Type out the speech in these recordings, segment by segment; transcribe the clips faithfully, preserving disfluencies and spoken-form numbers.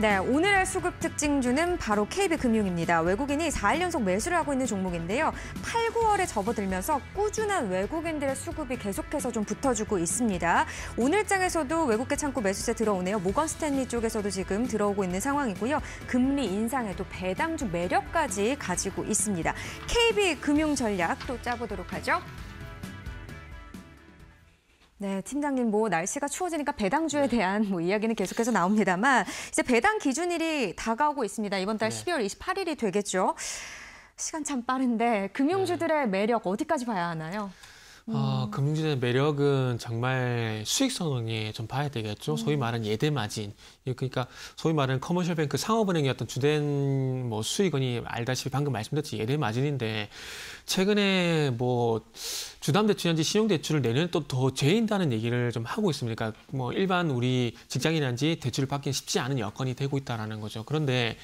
네, 오늘의 수급 특징주는 바로 케이비금융입니다. 외국인이 사일 연속 매수를 하고 있는 종목인데요. 팔, 구월에 접어들면서 꾸준한 외국인들의 수급이 계속해서 좀 붙어주고 있습니다. 오늘장에서도 외국계 창구 매수세 들어오네요. 모건 스탠리 쪽에서도 지금 들어오고 있는 상황이고요. 금리 인상에도 배당주 매력까지 가지고 있습니다. 케이비금융 전략 또 짜보도록 하죠. 네, 팀장님, 뭐 날씨가 추워지니까 배당주에 대한 뭐 이야기는 계속해서 나옵니다만 이제 배당 기준일이 다가오고 있습니다. 이번 달 네. 십이월 이십팔일이 되겠죠. 시간 참 빠른데 금융주들의 네. 매력 어디까지 봐야 하나요? 음. 어, 금융주들의 매력은 정말 수익 선언이 좀 봐야 되겠죠. 소위 말하는 예대 마진, 그러니까 소위 말하는 커머셜 뱅크 상업은행이었던 주된 뭐 수익원이 알다시피 방금 말씀드렸지 예대 마진인데 최근에 뭐 주담대출인지 신용대출을 내년 또 더 죄인다는 얘기를 좀 하고 있습니다. 그러니까 뭐 일반 우리 직장인한지 대출을 받기 쉽지 않은 여건이 되고 있다라는 거죠. 그런데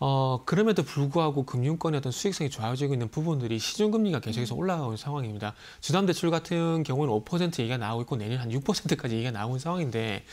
어, 그럼에도 불구하고 금융권의 어떤 수익성이 좌우지고 있는 부분들이 시중금리가 계속해서 올라가는 상황입니다. 주담대출 같은 경우는 오 퍼센트 얘기가 나오고 있고 내년 한 육 퍼센트까지 얘기가 나오는 상황인데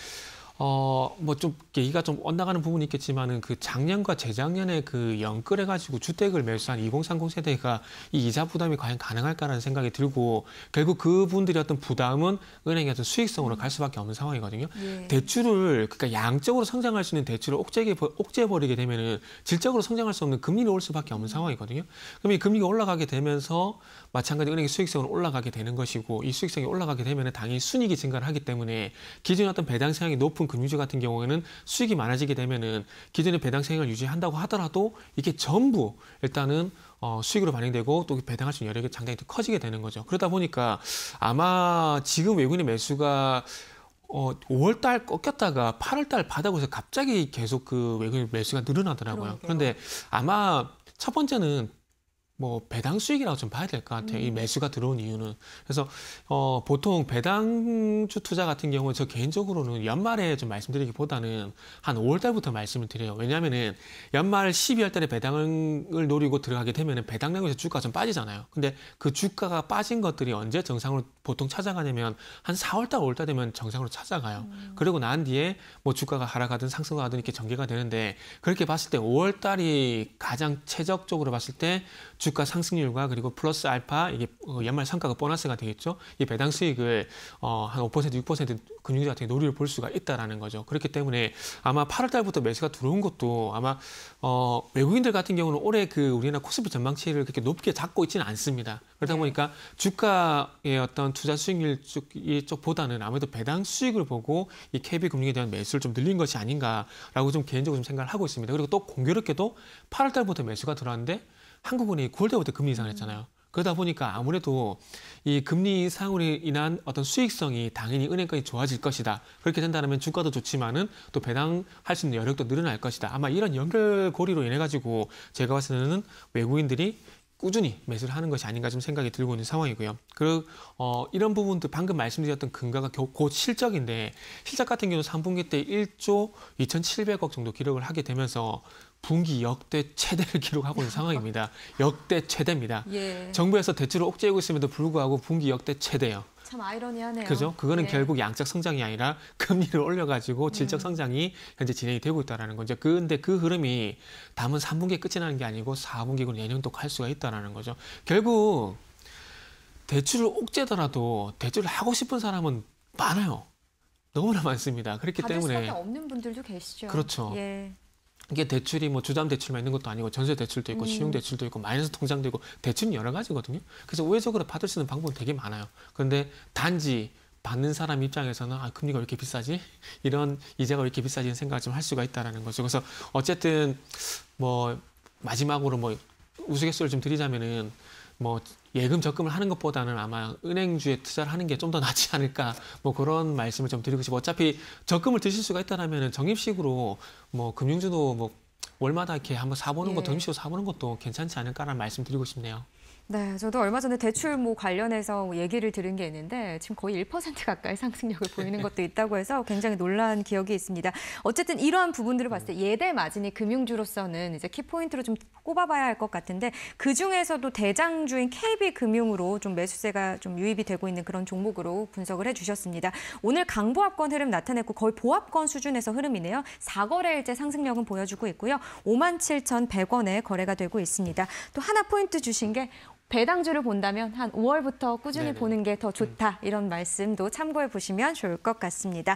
어, 뭐 좀 얘기가 좀 엇나가는 부분이 있겠지만은 그 작년과 재작년에 그 연끌해가지고 주택을 매수한 이공삼공 세대가 이 이자 부담이 과연 가능할까라는 생각이 들고 결국 그분들이 어떤 부담은 은행의 어떤 수익성으로 갈 수밖에 없는 상황이거든요. 예. 대출을 그러니까 양적으로 성장할 수 있는 대출을 옥죄게 옥죄버리게 되면은 질적으로 성장할 수 없는 금리를 올 수밖에 없는 상황이거든요. 그럼 이 금리가 올라가게 되면서 마찬가지 은행의 수익성은 올라가게 되는 것이고 이 수익성이 올라가게 되면은 당연히 순이익이 증가를 하기 때문에 기존 어떤 배당 성향이 높은 금융주 같은 경우에는 수익이 많아지게 되면은 기존의 배당 생활을 유지한다고 하더라도 이게 전부 일단은 어, 수익으로 반영되고 또 배당할 수 있는 여력이 상당히 커지게 되는 거죠. 그러다 보니까 아마 지금 외국인의 매수가 어, 오월 달 꺾였다가 팔월 달 바닥에서 갑자기 계속 그 외국인 매수가 늘어나더라고요. 그러게요. 그런데 아마 첫 번째는 뭐 배당 수익이라고 좀 봐야 될 것 같아요. 음. 이 매수가 들어온 이유는. 그래서 어, 보통 배당주 투자 같은 경우는 저 개인적으로는 연말에 좀 말씀드리기보다는 한 오월 달부터 말씀을 드려요. 왜냐하면은 연말 십이월 달에 배당을 노리고 들어가게 되면은 배당량에서 주가가 좀 빠지잖아요. 근데 그 주가가 빠진 것들이 언제 정상으로 보통 찾아가냐면 한 사월 달, 오월 달 되면 정상으로 찾아가요. 음. 그리고 난 뒤에 뭐 주가가 하락하든 상승하든 이렇게 전개가 되는데 그렇게 봤을 때 오월 달이 가장 최적적으로 봤을 때 주 주가 상승률과 그리고 플러스 알파, 이게 연말 성과가 보너스가 되겠죠. 이 배당 수익을 어, 한 오 퍼센트, 육 퍼센트 금융주 같은 노리를 볼 수가 있다라는 거죠. 그렇기 때문에 아마 팔월 달부터 매수가 들어온 것도 아마 어, 외국인들 같은 경우는 올해 그 우리나라 코스피 전망치를 그렇게 높게 잡고 있지는 않습니다. 그러다 보니까 네. 주가의 어떤 투자 수익률 쪽, 쪽보다는 아무래도 배당 수익을 보고 이 케이비금융에 대한 매수를 좀 늘린 것이 아닌가라고 좀 개인적으로 좀 생각을 하고 있습니다. 그리고 또 공교롭게도 팔월 달부터 매수가 들어왔는데 한국은이 구월 달부터 금리 인상했잖아요. 그러다 보니까 아무래도 이 금리 인상으로 인한 어떤 수익성이 당연히 은행권이 좋아질 것이다. 그렇게 된다면 주가도 좋지만은 또 배당할 수 있는 여력도 늘어날 것이다. 아마 이런 연결고리로 인해 가지고 제가 봤을 때는 외국인들이 꾸준히 매수를 하는 것이 아닌가 좀 생각이 들고 있는 상황이고요. 그리고 어, 이런 부분도 방금 말씀드렸던 근거가 곧 실적인데 실적 같은 경우는 삼분기 때 일조 이천칠백억 정도 기록을 하게 되면서 분기 역대 최대를 기록하고 있는 상황입니다. 역대 최대입니다. 예. 정부에서 대출을 옥죄고 있음에도 불구하고 분기 역대 최대요. 참 아이러니하네요. 그죠? 그거는 예. 결국 양적 성장이 아니라 금리를 올려가지고 질적 성장이 현재 진행이 되고 있다는 거죠. 그런데 그 흐름이 다음은 삼분기에 끝이 나는 게 아니고 사분기고 내년도 갈 수가 있다는 거죠. 결국 대출을 옥죄더라도 대출을 하고 싶은 사람은 많아요. 너무나 많습니다. 그렇기 받을 때문에. 받을 수밖에 없는 분들도 계시죠. 그렇죠. 예. 이게 대출이 뭐 주담 대출만 있는 것도 아니고 전세 대출도 있고 신용 대출도 있고 마이너스 통장도 있고 대출은 여러 가지거든요. 그래서 우회적으로 받을 수 있는 방법은 되게 많아요. 그런데 단지 받는 사람 입장에서는 아, 금리가 왜 이렇게 비싸지? 이런 이자가 왜 이렇게 비싸지는 생각을 좀 할 수가 있다라는 거죠. 그래서 어쨌든 뭐 마지막으로 뭐 우스갯소리를 좀 드리자면은 뭐 예금 적금을 하는 것보다는 아마 은행주에 투자를 하는 게 좀 더 낫지 않을까 뭐 그런 말씀을 좀 드리고 싶어요. 어차피 적금을 드실 수가 있다라면은 적립식으로 뭐 금융주도 뭐 월마다 이렇게 한번 사보는 예. 것도 적립식으로 사보는 것도 괜찮지 않을까라는 말씀 드리고 싶네요. 네, 저도 얼마 전에 대출 뭐 관련해서 얘기를 들은 게 있는데 지금 거의 일 퍼센트 가까이 상승력을 보이는 것도 있다고 해서 굉장히 놀란 기억이 있습니다. 어쨌든 이러한 부분들을 봤을 때 예대 마진이 금융주로서는 이제 키포인트로 좀 꼽아봐야 할 것 같은데 그중에서도 대장주인 케이비금융으로 좀 매수세가 좀 유입이 되고 있는 그런 종목으로 분석을 해주셨습니다. 오늘 강보합권 흐름 나타냈고 거의 보합권 수준에서 흐름이네요. 사 거래일째 상승력은 보여주고 있고요. 오만 칠천백 원에 거래가 되고 있습니다. 또 하나 포인트 주신 게 배당주를 본다면 한 오월부터 꾸준히 네네. 보는 게 더 좋다. 이런 말씀도 참고해 보시면 좋을 것 같습니다.